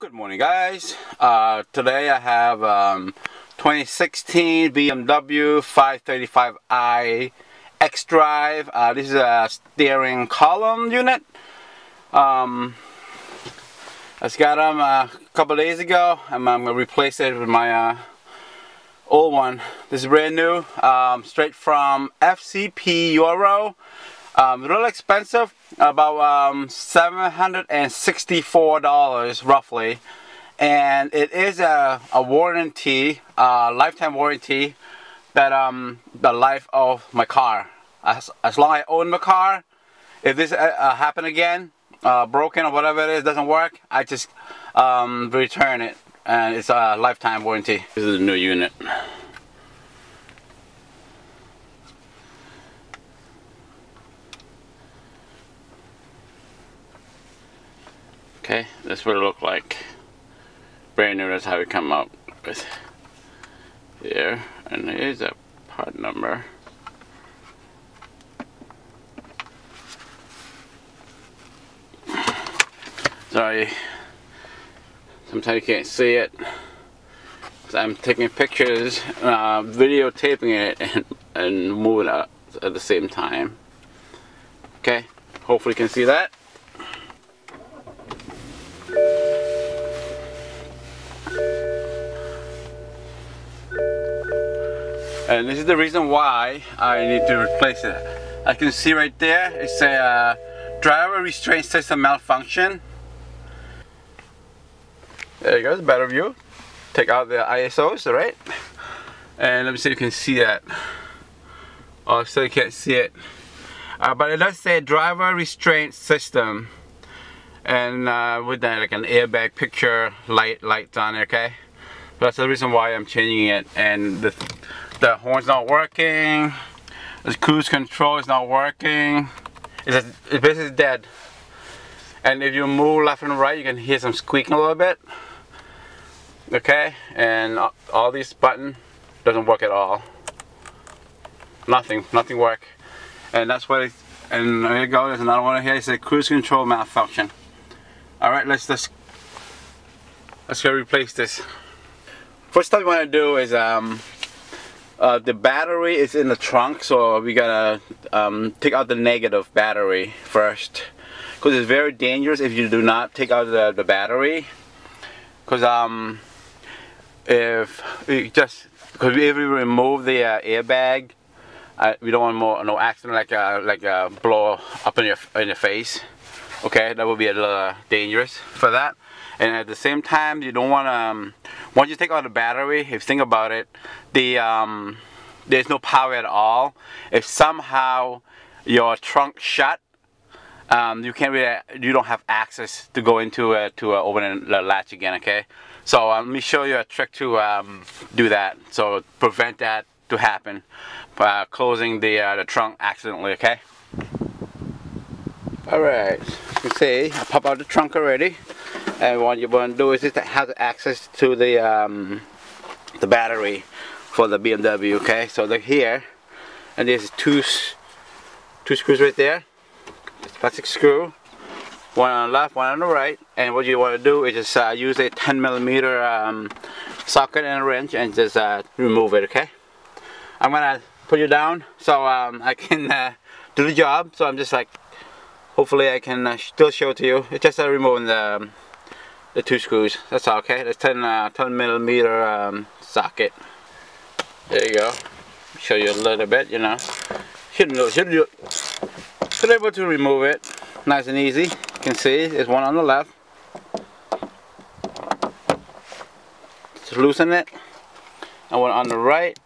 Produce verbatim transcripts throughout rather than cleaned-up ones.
Good morning, guys. Uh, today I have um, twenty sixteen B M W five thirty-five i Xdrive. Uh, this is a steering column unit. Um, I just got them a couple days ago, and I'm gonna replace it with my uh, old one. This is brand new, um, straight from F C P Euro. Um, real expensive, about um, seven hundred sixty-four dollars roughly, and it is a, a warranty, a lifetime warranty, that um, the life of my car. As, as long as I own my car, if this uh, happen again, uh, broken or whatever it is, doesn't work, I just um, return it, and it's a lifetime warranty. This is a new unit. Okay, that's what it looked like. Brand new, that's how we come up with here. And here's a part number. Sorry, sometimes you can't see it. So I'm taking pictures, uh, videotaping it, and, and moving it up at the same time. Okay, hopefully you can see that. And this is the reason why I need to replace it. I can see right there, it's a uh, driver restraint system malfunction. There you go, it's a better view. Take out the I S Os, all right? And let me see if you can see that. Oh, still you can't see it. Uh, but it does say driver restraint system. And uh, with that, like an airbag picture, light, lights on it, okay? That's the reason why I'm changing it. And the The horn's not working. The cruise control is not working. It's, just, it's basically dead. And if you move left and right, you can hear some squeaking a little bit. Okay, and all these buttons doesn't work at all. Nothing, nothing work. And that's what. It's, and there you go. There's another one here. It's a cruise control malfunction. All right, let's just let's go replace this. First thing we want to do is um. Uh, the battery is in the trunk, so we gotta um, take out the negative battery first, because it's very dangerous if you do not take out the, the battery, because um, if we just because if we remove the uh, airbag, uh, we don't want more no accident like a, like a blow up in your in your face. Okay, that would be a little dangerous for that. And at the same time, you don't want to, um, once you take out the battery, if you think about it, the um, there's no power at all. If somehow your trunk shut, um, you can't really, you don't have access to go into uh, to uh, open the latch again, okay? So um, let me show you a trick to um, do that, so prevent that to happen by closing the, uh, the trunk accidentally, okay? Alright, you see, I pop out the trunk already. And what you want to do is just have access to the um, the battery for the B M W. Okay, so they're here, and there's two two screws right there. Plastic screw, one on the left, one on the right. And what you want to do is just uh, use a ten millimeter um, socket and a wrench, and just uh, remove it. Okay, I'm gonna put you down so um, I can uh, do the job. So I'm just like, hopefully I can uh, still show it to you. It's just uh, removing the um, the two screws, that's all, okay? That's ten millimeter um, socket. There you go. Show you a little bit, you know. Should do, should do. Should be able to remove it, nice and easy. You can see, there's one on the left. Just loosen it, and one on the right.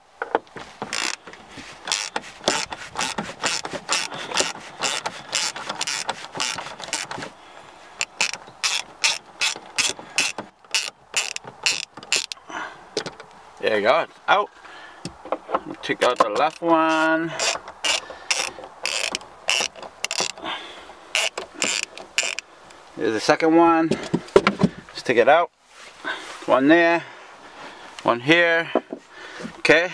There you go, out. Take out the left one. Here's the second one. Just take it out. One there, one here. Okay,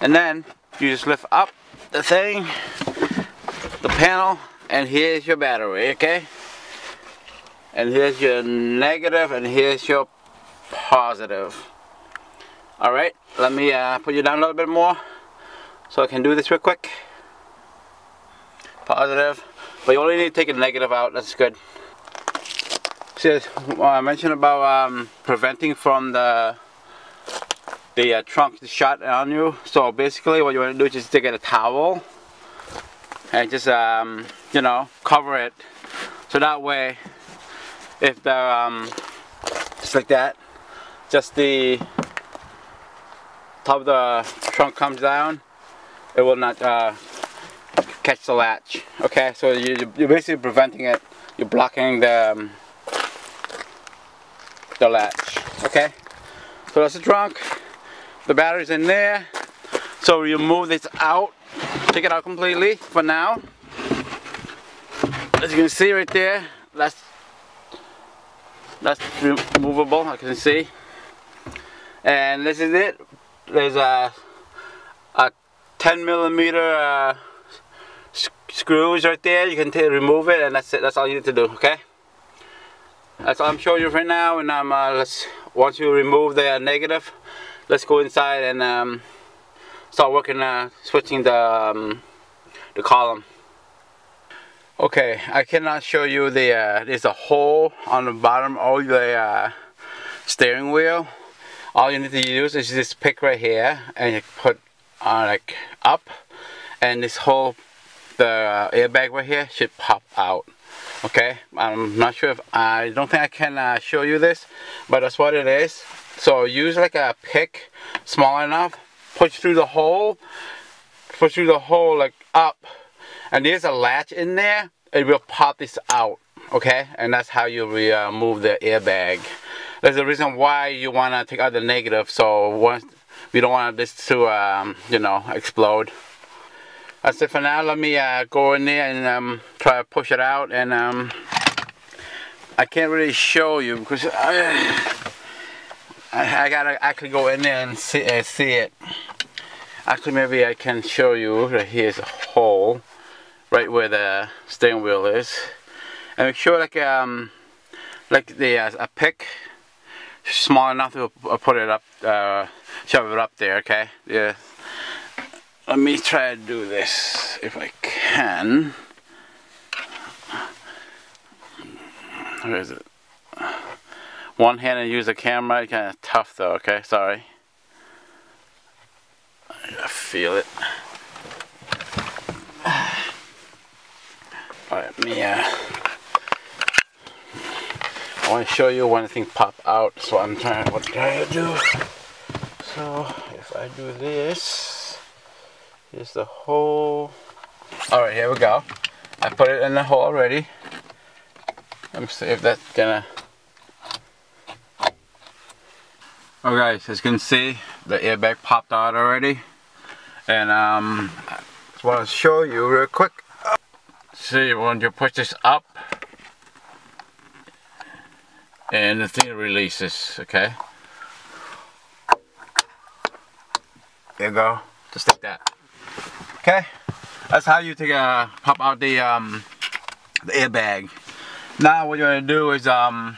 and then you just lift up the thing, the panel, and here's your battery, okay? and here's your negative and here's your positive. All right, let me uh, put you down a little bit more so I can do this real quick. Positive, but you only need to take a negative out, that's good. See, well, I mentioned about um, preventing from the the uh, trunk shot on you. So basically what you want to do is just take a towel and just um, you know, cover it, so that way if the um, just like that, just the top of the trunk comes down, it will not uh, catch the latch. Okay, so you, you're basically preventing it, you're blocking the um, the latch. Okay, so that's the trunk, the battery's in there, so you move this out, take it out completely for now. As you can see right there, that's that's removable, I can see, and this is it. There's a, a ten millimeter uh, screws right there, you can remove it, and that's it, that's all you need to do. Okay, that's all I'm showing you right now, and I'm uh, let's once you remove the uh, negative, let's go inside and um, start working uh, switching the um, the column. Okay, I cannot show you the uh, there's a hole on the bottom of the uh, steering wheel. All you need to use is this pick right here, and you put on uh, like up, and this hole, the uh, airbag right here should pop out. Okay, I'm not sure if I don't think I can uh, show you this, but that's what it is. So use like a pick small enough, push through the hole, push through the hole like up, and there's a latch in there, it will pop this out. Okay, and that's how you remove the airbag. There's a reason why you want to take out the negative, so once we don't want this to um, you know, explode. That's it for now. Let me uh, go in there and um, try to push it out, and um, I can't really show you because I, I gotta actually go in there and see, uh, see it. Actually, maybe I can show you that here's a hole right where the steering wheel is, and make sure like um like the uh, a pick small enough to put it up, uh, shove it up there. Okay, yeah. Let me try to do this if I can. Where is it? One hand and use the camera, it's kind of tough though, okay? Sorry. I feel it. Alright, me, uh, I want to show you one thing pop out, so I'm trying, what trying to do. So, if I do this, here's the hole. Alright, here we go. I put it in the hole already. Let me see if that's gonna... Alright, guys, as you can see, the airbag popped out already. And um, I just want to show you real quick. See, when you push this up, and the thing releases, okay? There you go, just like that. Okay, that's how you take a, pop out the um, the airbag. Now what you're gonna do is, um,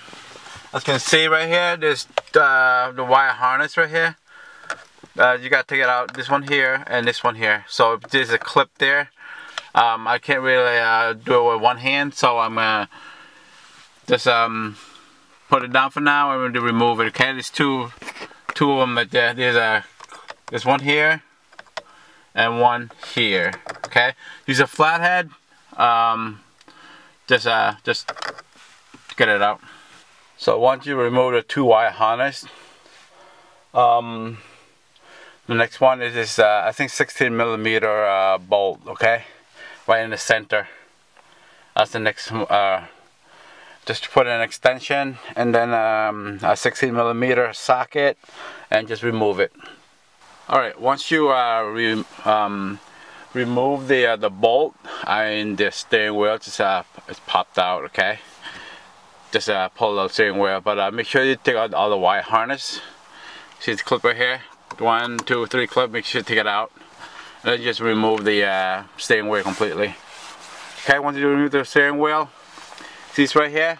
as you can see right here, there's uh, the wire harness right here. Uh, you gotta take it out, this one here and this one here. So there's a clip there. Um, I can't really uh, do it with one hand, so I'm gonna just um, put it down for now. I'm going to remove it. Okay, there's two, two of them right there. There's a, there's one here and one here. Okay, use a flathead, um, just uh, just get it out. So once you remove the two wire harness, um, the next one is this uh, I think sixteen millimeter uh, bolt. Okay, right in the center. That's the next. Uh, just put an extension and then um, a sixteen millimeter socket, and just remove it. Alright, once you uh, re um, remove the uh, the bolt and the steering wheel, just uh, it's popped out, okay? Just uh, pull the steering wheel, but uh, make sure you take out all the wire harness. See the clip right here? One, two, three clip, make sure you take it out. And then just remove the uh, steering wheel completely. Okay, once you remove the steering wheel, see this right here?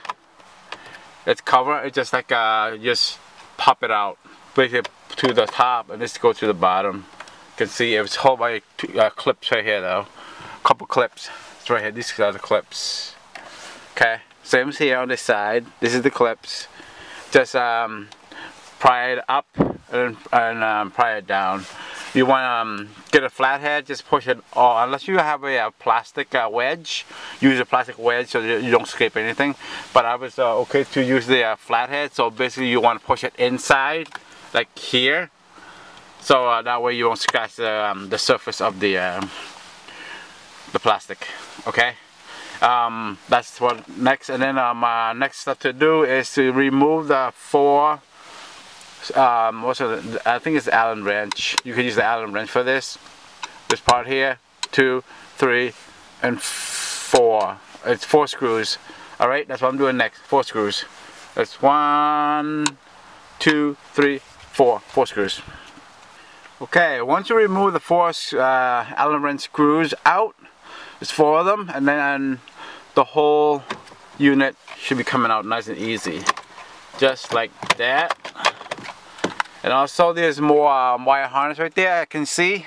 it's covered. It's just like uh, just pop it out, place it to the top, and just go to the bottom. You can see it's held by two, uh, clips right here though, couple clips. It's right here. These are the clips. Okay, same as here on this side. This is the clips. Just um, pry it up and, and um, pry it down. You want to um, get a flathead, just push it all. Unless you have a, a plastic uh, wedge, use a plastic wedge so you, you don't scrape anything. But I was uh, okay to use the uh, flathead, so basically you want to push it inside, like here. So uh, that way you won't scratch the, um, the surface of the, uh, the plastic, okay? Um, that's what next, and then uh, my next step to do is to remove the four Um, what's the, I think it's the Allen wrench. You can use the Allen wrench for this. This part here, two, three, and four. It's four screws. All right, that's what I'm doing next. Four screws. That's one, two, three, four. Four screws. Okay. Once you remove the four uh, Allen wrench screws out, there's four of them, and then the whole unit should be coming out nice and easy, just like that. And also there's more um, wire harness right there. I can see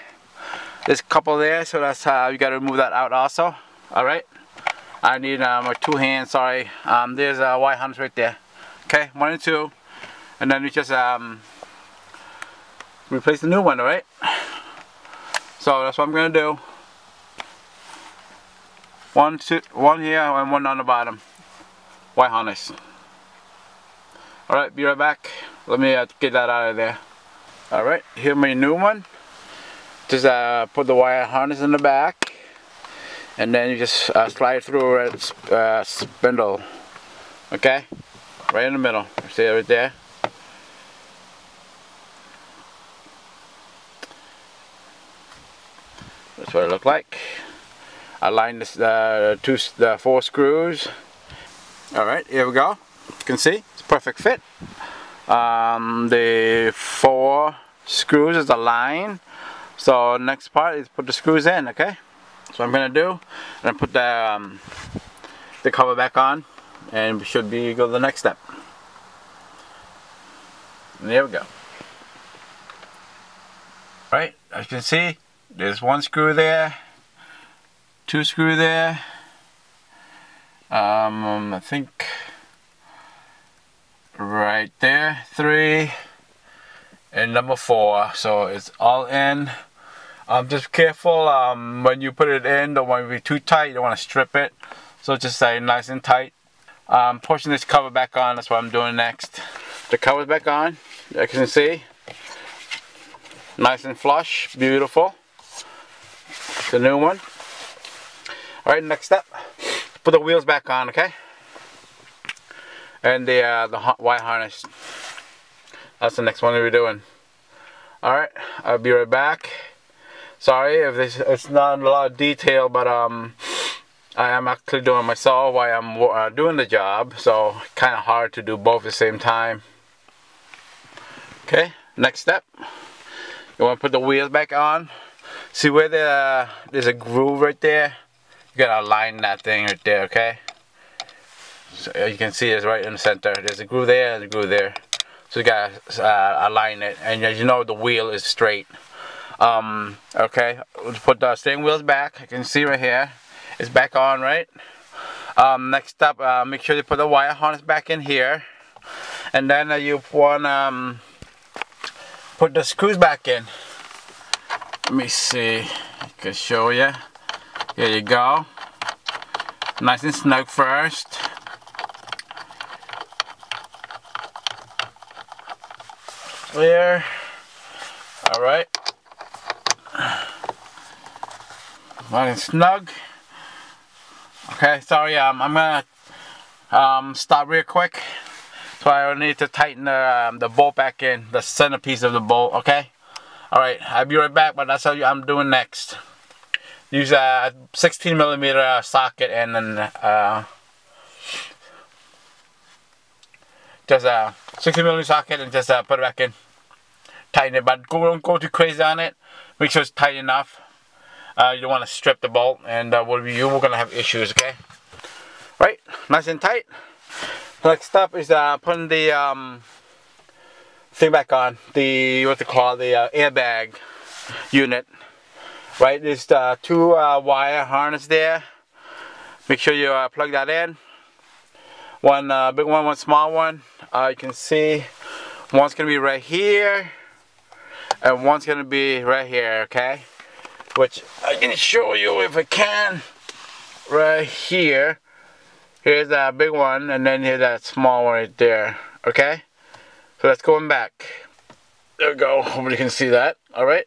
there's a couple there, so that's how uh, you got to remove that out also. All right, I need um, my two hands, sorry. Um, there's a wire harness right there. Okay, one and two, and then you just um, replace the new one. All right, so that's what I'm gonna do. One, two, one here and one on the bottom. Wire harness. All right, be right back. Let me uh, get that out of there. All right, here's my new one. Just uh, put the wire harness in the back, and then you just uh, slide through a red uh, spindle. Okay, right in the middle. See it right there. That's what it looked like. I lined this, uh, two, the four screws. All right, here we go. You can see it's a perfect fit. Um, the four screws is a line, so next part is put the screws in. Okay, so I'm gonna do, and I put the um, the cover back on, and we should be go to the next step. And there we go. All right, as you can see, there's one screw there, two screw there. Um, I think. Right there, three and number four, so it's all in. Um, just careful um, when you put it in. Don't want to be too tight. You don't want to strip it, so just stay nice and tight. Um, pushing this cover back on. That's what I'm doing next. The cover's back on. You can see, nice and flush, beautiful. The new one. All right, next step. Put the wheels back on. Okay. And the, uh, the wire harness. That's the next one we're doing. Alright, I'll be right back. Sorry if this, it's not a lot of detail, but um, I am actually doing myself while I'm uh, doing the job, so kind of hard to do both at the same time. Okay, next step. You want to put the wheels back on. See where the, uh, there's a groove right there? You gotta align that thing right there, okay? So you can see it's right in the center. There's a groove there and a groove there. So you gotta uh, align it. And as you know, the wheel is straight. Um, okay, let's put the steering wheels back. You can see right here. It's back on, right? Um, next up, uh, make sure you put the wire harness back in here. And then uh, you want to um, put the screws back in. Let me see. I can show you. Here you go. Nice and snug first. There. All right. Nice and snug. Okay. Sorry. Um, I'm gonna um, stop real quick. So I need to tighten the um, the bolt back in, the centerpiece of the bolt. Okay. All right. I'll be right back. But that's how you, I'm doing next. Use a sixteen millimeter socket and then uh, just a sixteen millimeter socket and just uh, put it back in. Tighten it, but go, don't go too crazy on it. Make sure it's tight enough. Uh, you don't want to strip the bolt, and uh, whatever you, we're gonna have issues. Okay. Right, nice and tight. Next up is uh, putting the um, thing back on, the what they call the uh, airbag unit. Right, there's uh, two uh, wire harness there. Make sure you uh, plug that in. One uh, big one, one small one. Uh, you can see one's gonna be right here, and one's gonna be right here. Okay, which I can show you if I can. Right here. Here's that big one, and then here's that small one right there. Okay, so let's go back. There we go. Hopefully you can see that. All right.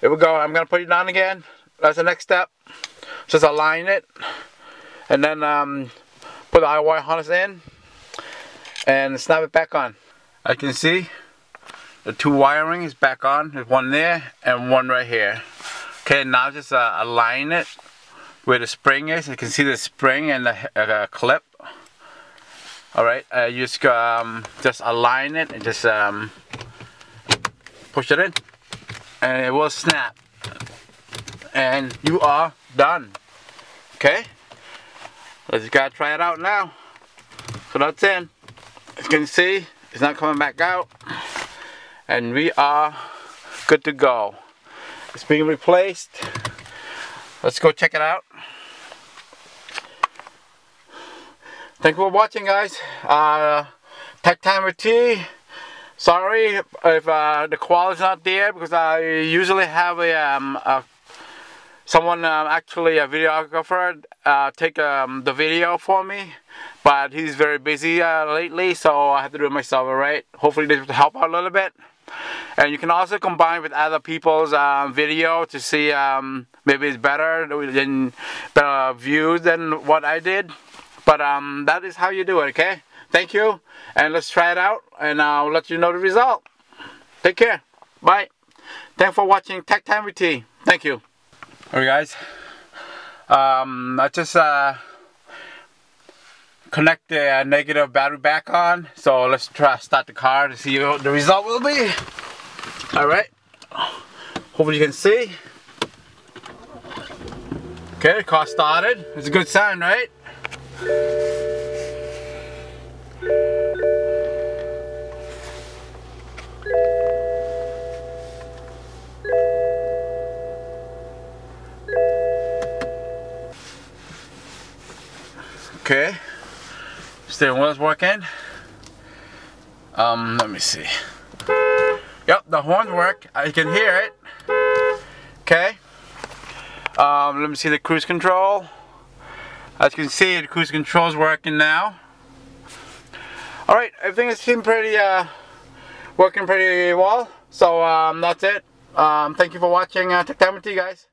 Here we go. I'm gonna put it down again. That's the next step. Just align it, and then um, put the wire harness in, and snap it back on. I can see the two wiring is back on. There's one there and one right here. Okay, now just uh, align it where the spring is. You can see the spring and the uh, clip. All right, uh, you just um, just align it and just um, push it in. And it will snap, and you are done. Okay, let's just gotta try it out now. So that's in. As you can see, it's not coming back out, and we are good to go. It's being replaced. Let's go check it out. Thank you for watching, guys. Uh, Tech Time with T. Sorry if uh, the quality's not there, because I usually have a, um, a someone um, actually a videographer uh, take um, the video for me, but he's very busy uh, lately, so I have to do it myself. Alright, hopefully this will help out a little bit. And you can also combine with other people's um, video to see um, maybe it's better, better views than what I did. But um, that is how you do it. Okay. Thank you, and let's try it out, and I'll let you know the result. Take care. Bye. Thanks for watching Tech Time with T. Thank you. Alright, guys. Um, I just uh, connect the negative battery back on. So let's try start the car to see what the result will be. Alright. Hopefully you can see. Okay, the car started. It's a good sign, right? Okay, steering wheel's working. Um, let me see. Yep, the horns work. I can hear it. Okay. Um, let me see the cruise control. As you can see, the cruise control's working now. All right, everything has seemed pretty uh, working pretty well. So um, that's it. Um, thank you for watching. Uh, Tech Time with T, guys.